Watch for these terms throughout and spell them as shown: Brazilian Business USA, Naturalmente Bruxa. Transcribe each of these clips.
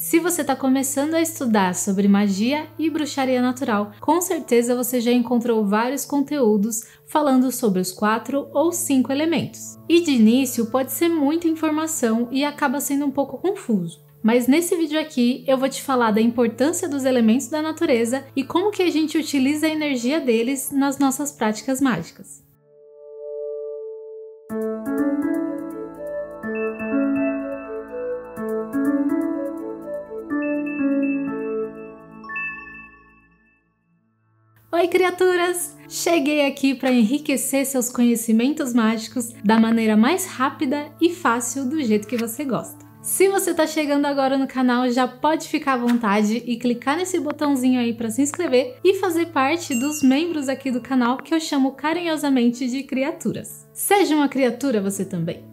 Se você está começando a estudar sobre magia e bruxaria natural, com certeza você já encontrou vários conteúdos falando sobre os 4 ou 5 elementos. E de início pode ser muita informação e acaba sendo um pouco confuso. Mas nesse vídeo aqui eu vou te falar da importância dos elementos da natureza e como que a gente utiliza a energia deles nas nossas práticas mágicas. Oi, criaturas! Cheguei aqui para enriquecer seus conhecimentos mágicos da maneira mais rápida e fácil, do jeito que você gosta. Se você está chegando agora no canal, já pode ficar à vontade e clicar nesse botãozinho aí para se inscrever e fazer parte dos membros aqui do canal, que eu chamo carinhosamente de criaturas. Seja uma criatura você também!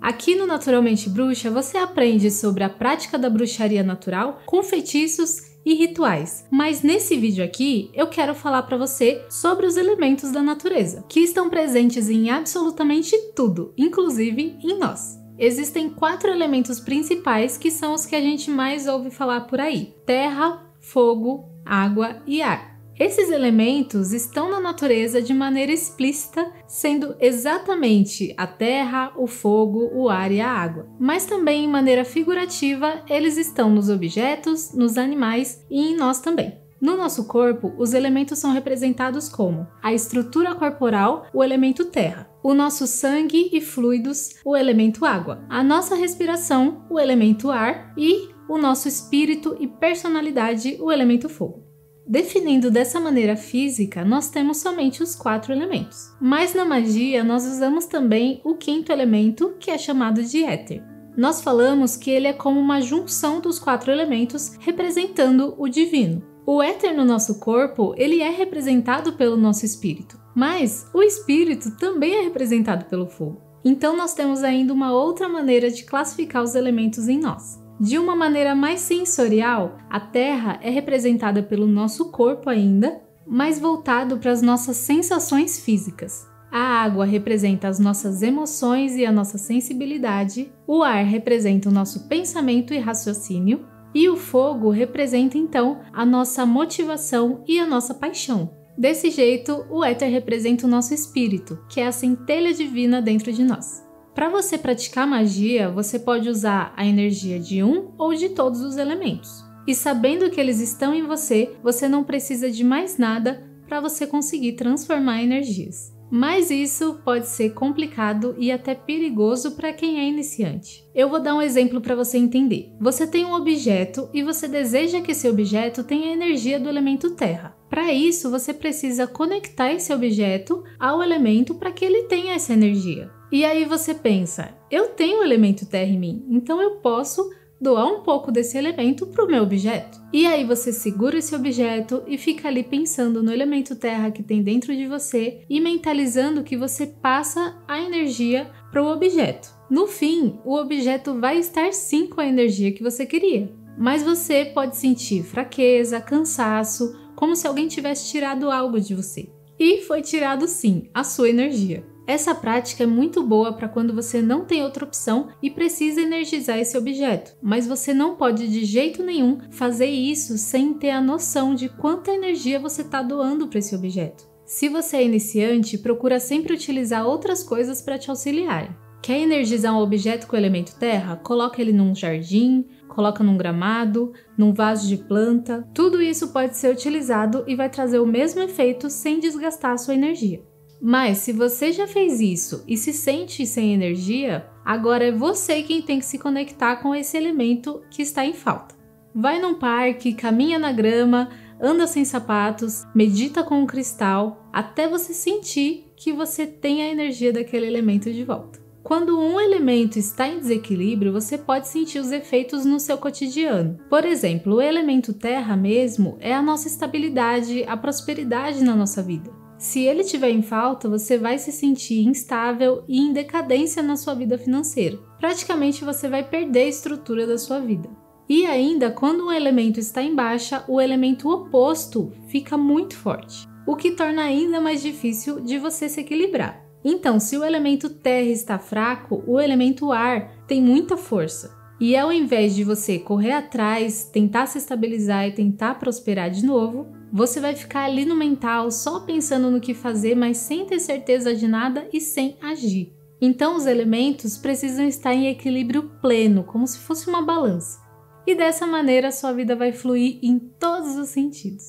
Aqui no Naturalmente Bruxa você aprende sobre a prática da bruxaria natural com feitiços e rituais, mas nesse vídeo aqui eu quero falar para você sobre os elementos da natureza, que estão presentes em absolutamente tudo, inclusive em nós. Existem 4 elementos principais que são os que a gente mais ouve falar por aí: terra, fogo, água e ar. Esses elementos estão na natureza de maneira explícita, sendo exatamente a terra, o fogo, o ar e a água. Mas também, em maneira figurativa, eles estão nos objetos, nos animais e em nós também. No nosso corpo, os elementos são representados como a estrutura corporal, o elemento terra; o nosso sangue e fluidos, o elemento água; a nossa respiração, o elemento ar; e o nosso espírito e personalidade, o elemento fogo. Definindo dessa maneira física, nós temos somente os 4 elementos. Mas na magia, nós usamos também o 5º elemento, que é chamado de éter. Nós falamos que ele é como uma junção dos 4 elementos, representando o divino. O éter no nosso corpo, ele é representado pelo nosso espírito, mas o espírito também é representado pelo fogo. Então nós temos ainda uma outra maneira de classificar os elementos em nós. De uma maneira mais sensorial, a terra é representada pelo nosso corpo ainda, mas voltado para as nossas sensações físicas. A água representa as nossas emoções e a nossa sensibilidade, o ar representa o nosso pensamento e raciocínio, e o fogo representa então a nossa motivação e a nossa paixão. Desse jeito, o éter representa o nosso espírito, que é a centelha divina dentro de nós. Para você praticar magia, você pode usar a energia de um ou de todos os elementos. E sabendo que eles estão em você, você não precisa de mais nada para você conseguir transformar energias. Mas isso pode ser complicado e até perigoso para quem é iniciante. Eu vou dar um exemplo para você entender. Você tem um objeto e você deseja que esse objeto tenha a energia do elemento terra. Para isso, você precisa conectar esse objeto ao elemento para que ele tenha essa energia. E aí você pensa: eu tenho o elemento terra em mim, então eu posso doar um pouco desse elemento para o meu objeto. E aí você segura esse objeto e fica ali pensando no elemento terra que tem dentro de você e mentalizando que você passa a energia para o objeto. No fim, o objeto vai estar sim com a energia que você queria, mas você pode sentir fraqueza, cansaço, como se alguém tivesse tirado algo de você. E foi tirado sim, a sua energia. Essa prática é muito boa para quando você não tem outra opção e precisa energizar esse objeto, mas você não pode de jeito nenhum fazer isso sem ter a noção de quanta energia você está doando para esse objeto. Se você é iniciante, procura sempre utilizar outras coisas para te auxiliarem. Quer energizar um objeto com o elemento terra? Coloca ele num jardim, coloca num gramado, num vaso de planta. Tudo isso pode ser utilizado e vai trazer o mesmo efeito sem desgastar a sua energia. Mas se você já fez isso e se sente sem energia, agora é você quem tem que se conectar com esse elemento que está em falta. Vai num parque, caminha na grama, anda sem sapatos, medita com um cristal, até você sentir que você tem a energia daquele elemento de volta. Quando um elemento está em desequilíbrio, você pode sentir os efeitos no seu cotidiano. Por exemplo, o elemento terra mesmo é a nossa estabilidade, a prosperidade na nossa vida. Se ele estiver em falta, você vai se sentir instável e em decadência na sua vida financeira. Praticamente você vai perder a estrutura da sua vida. E ainda, quando um elemento está em baixa, o elemento oposto fica muito forte, o que torna ainda mais difícil de você se equilibrar. Então, se o elemento terra está fraco, o elemento ar tem muita força. E ao invés de você correr atrás, tentar se estabilizar e tentar prosperar de novo, você vai ficar ali no mental só pensando no que fazer, mas sem ter certeza de nada e sem agir. Então os elementos precisam estar em equilíbrio pleno, como se fosse uma balança. E dessa maneira sua vida vai fluir em todos os sentidos.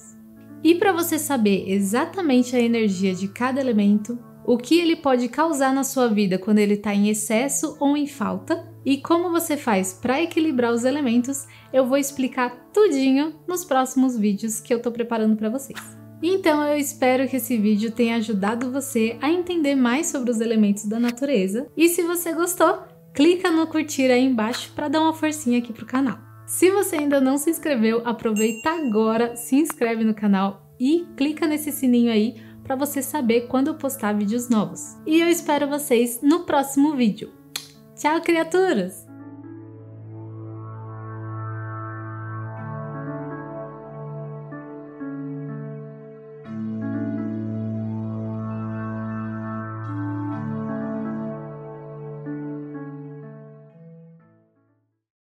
E para você saber exatamente a energia de cada elemento, o que ele pode causar na sua vida quando ele está em excesso ou em falta, e como você faz para equilibrar os elementos, eu vou explicar tudinho nos próximos vídeos que eu estou preparando para vocês. Então eu espero que esse vídeo tenha ajudado você a entender mais sobre os elementos da natureza, e se você gostou, clica no curtir aí embaixo para dar uma forcinha aqui pro canal. Se você ainda não se inscreveu, aproveita agora, se inscreve no canal e clica nesse sininho aí para você saber quando eu postar vídeos novos. E eu espero vocês no próximo vídeo. Tchau, criaturas!